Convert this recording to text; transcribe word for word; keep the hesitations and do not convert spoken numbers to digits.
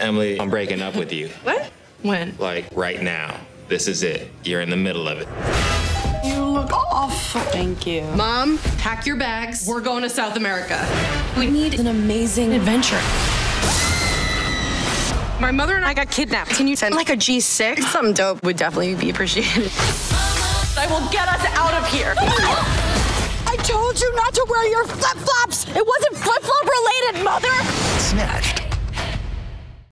Emily, I'm breaking up with you. What? When? Like, right now. This is it. You're in the middle of it. You look awful. Thank you. Mom, pack your bags. We're going to South America. We need an amazing adventure. My mother and I got kidnapped. Can you send like a G six? Something dope would definitely be appreciated. I will get us out of here. I told you not to wear your flip-flops. It wasn't flip-flop related, Mother. Snatched.